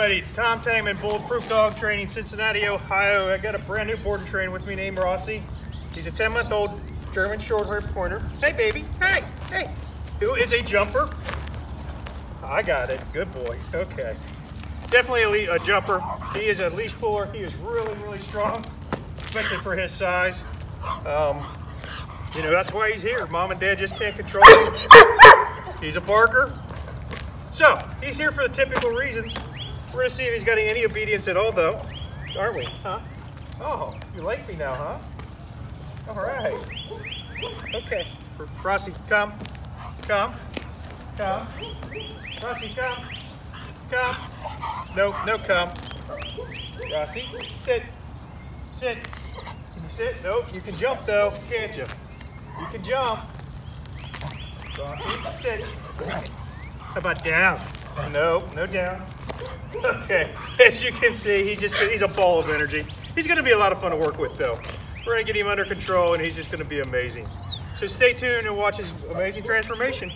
everybody, Tom Tangman, Bulletproof Dog Training, Cincinnati, Ohio. I got a brand new board and train with me named Rossi. He's a 10-month-old German Short hair Pointer. Hey, baby. Hey, hey. Who is a jumper? I got it. Good boy. Okay. Definitely a jumper. He is a leash puller. He is really, really strong, especially for his size. You know, that's why he's here. Mom and Dad just can't control him. He's a barker. So, he's here for the typical reasons. We're gonna see if he's got any obedience at all, though. Aren't we, huh? Oh, you like me now, huh? All right. Okay. Rossi, come. Come. Come. Rossi, come. Come. No, no, come. Rossi, sit. Sit. Can you sit? Nope. You can jump, though, can't you? You can jump. Rossi, sit. How about down? No, no down. Okay, as you can see, he's a ball of energy. He's gonna be a lot of fun to work with though. We're gonna get him under control and he's just gonna be amazing. So stay tuned and watch his amazing transformation.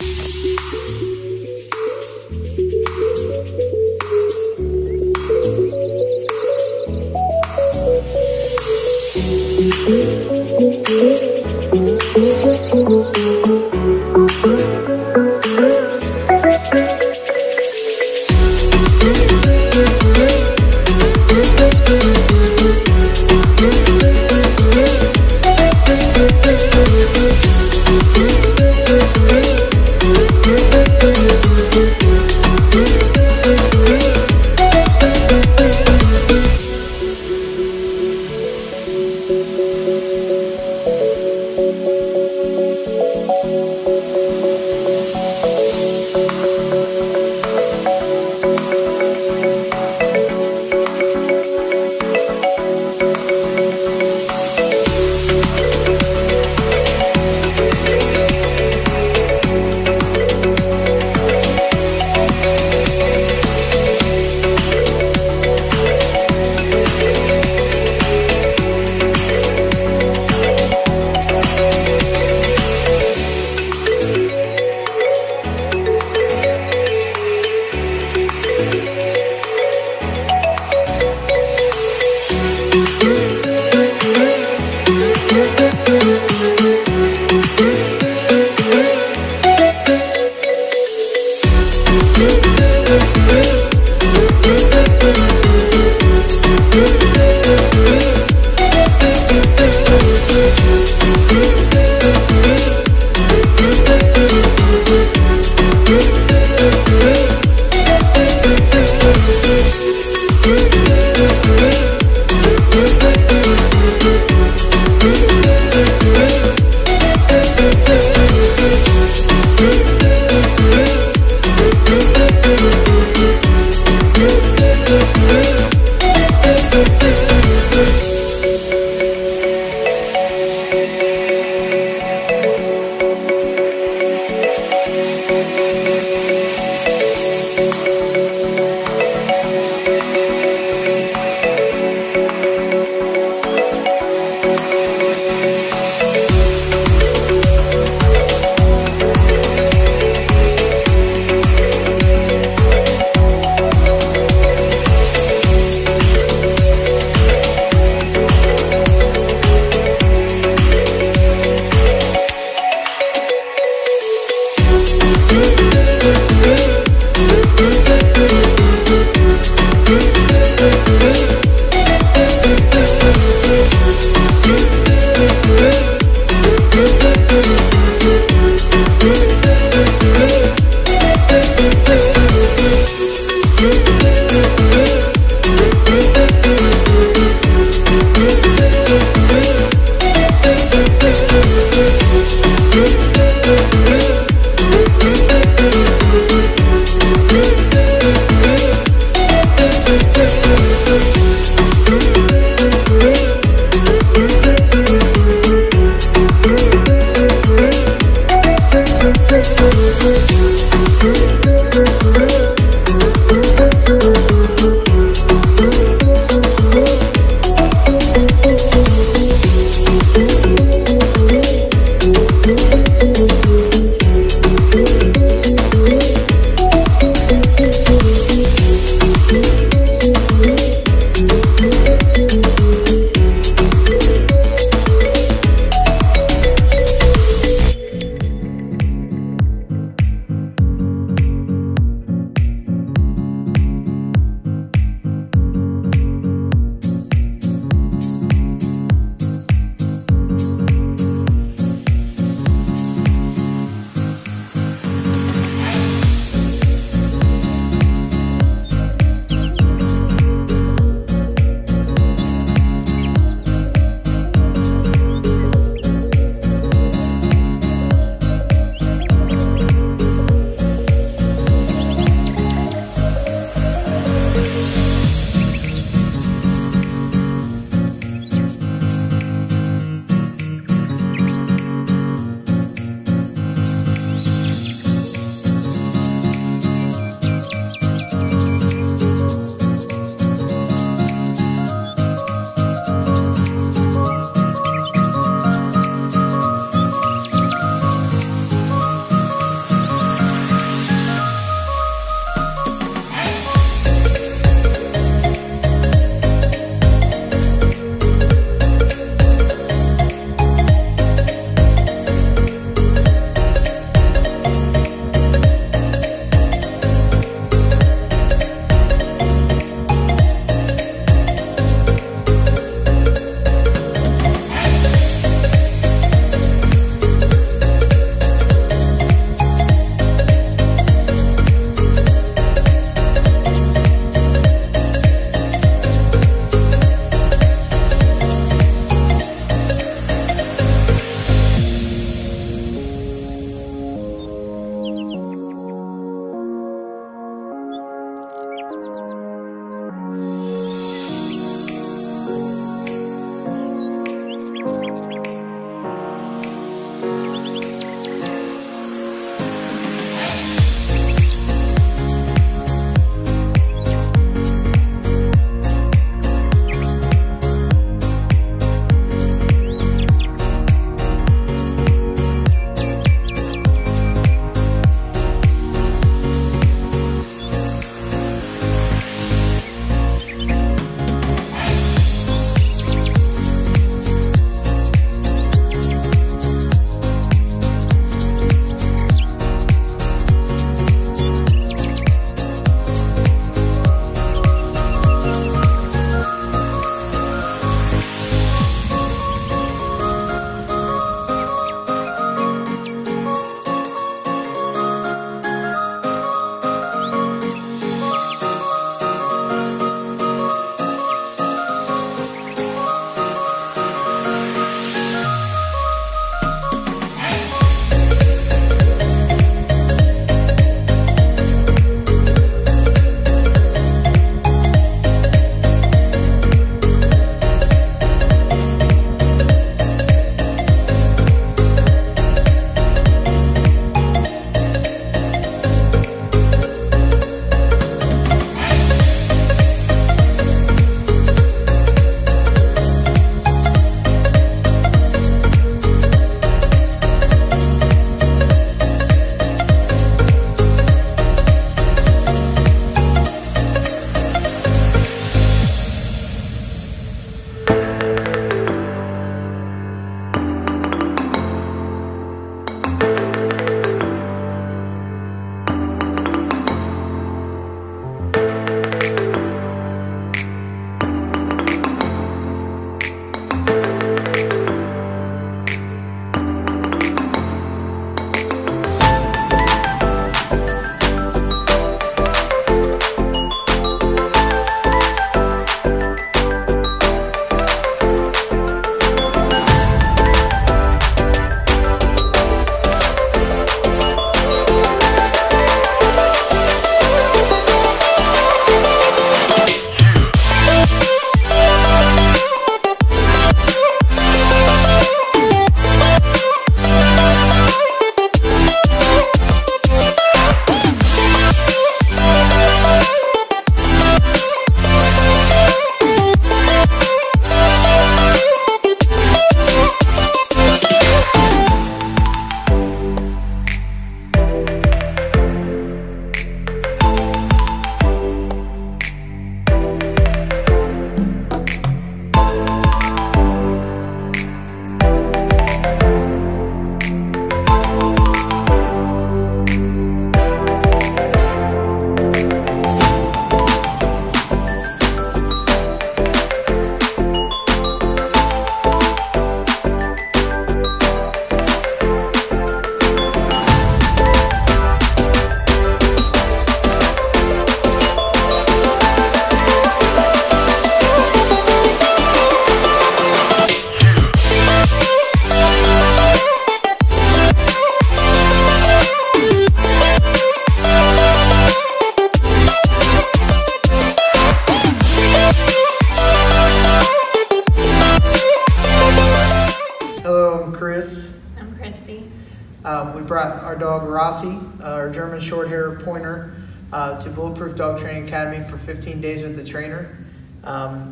We brought our dog Rossi, our German Short hair Pointer, to Bulletproof Dog Training Academy for 15 days with the trainer.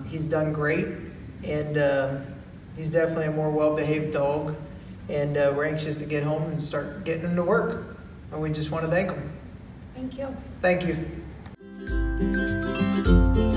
He's done great, and he's definitely a more well-behaved dog, and we're anxious to get home and start getting him to work, and we just want to thank him. Thank you. Thank you.